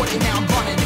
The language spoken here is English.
What now I'm running